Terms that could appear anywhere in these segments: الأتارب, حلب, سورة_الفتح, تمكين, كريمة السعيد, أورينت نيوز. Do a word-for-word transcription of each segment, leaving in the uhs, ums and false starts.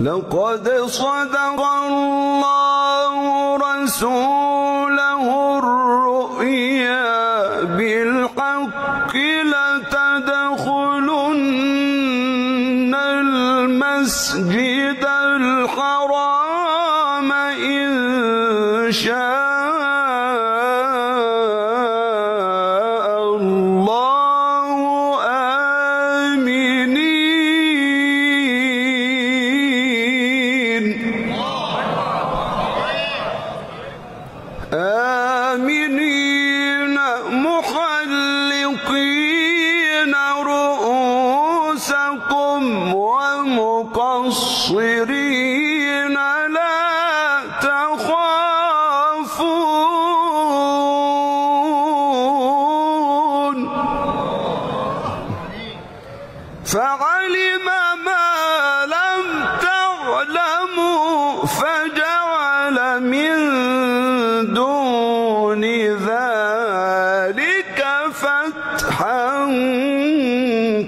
لقد صدق الله رسوله الرؤيا بالحق لتدخلن المسجد الحرام إن شاء آمنين محلقين رؤوسكم ومقصرين لا تخافون فعلم ما لم تعلموا فجعل من فتحا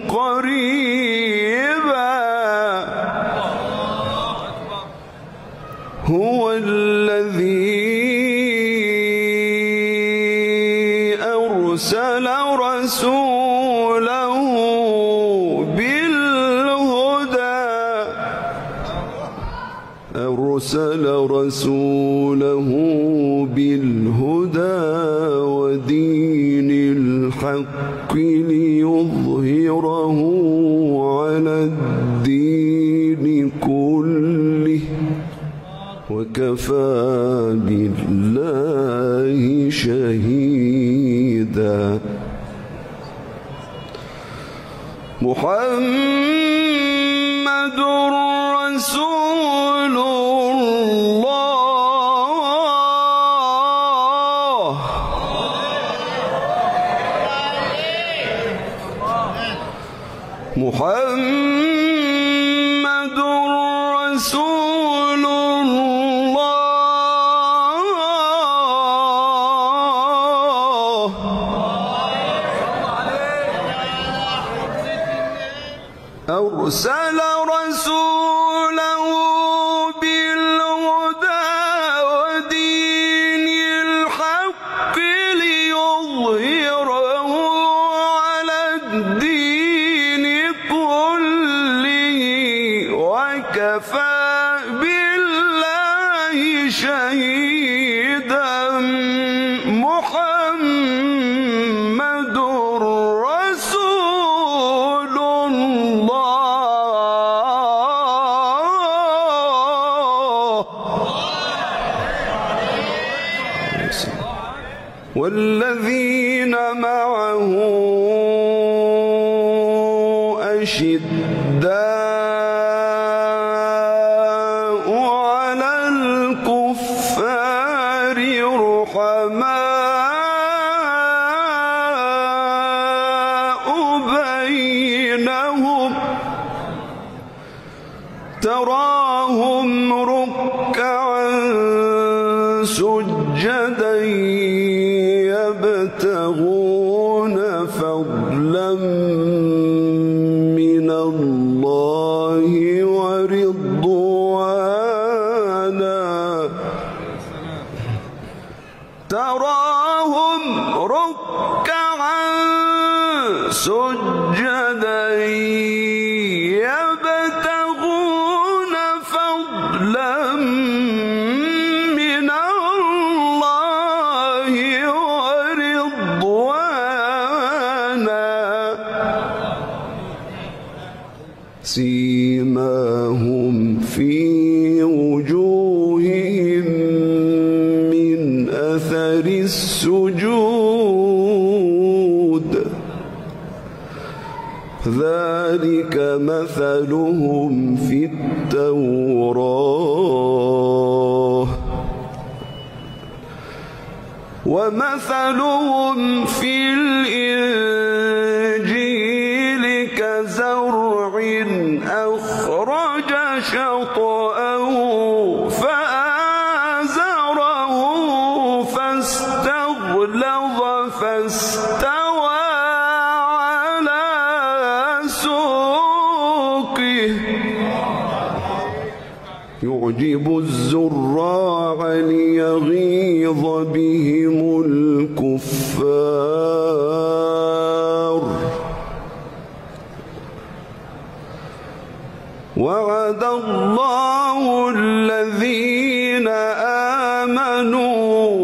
قريبا هو الذي أرسل رسوله بالهدى أرسل رسوله بالهدى ودين الحق ليظهره على الدين كله وكفى بالله شهيدا محمد رسول الله محمد رسول الله أرسل رسوله بالهدى ودين الحق ليظهره على الدين وكفى بالله شهيدا محمد رسول الله والذين معه أشداء تراهم ركعا سجدا يبتغون فضلا من الله ورضوانا تراهم ركعا سجدا من الله ورضوانا سيماهم في وجوههم من أثر السجود ذلك مثلهم في التوراة ومثلهم في الإنجيل كزرع أخرج شطأه فآزره فاستغلظ فاستغلظ يعجب الزراع ليغيظ بهم الكفار وعد الله الذين آمنوا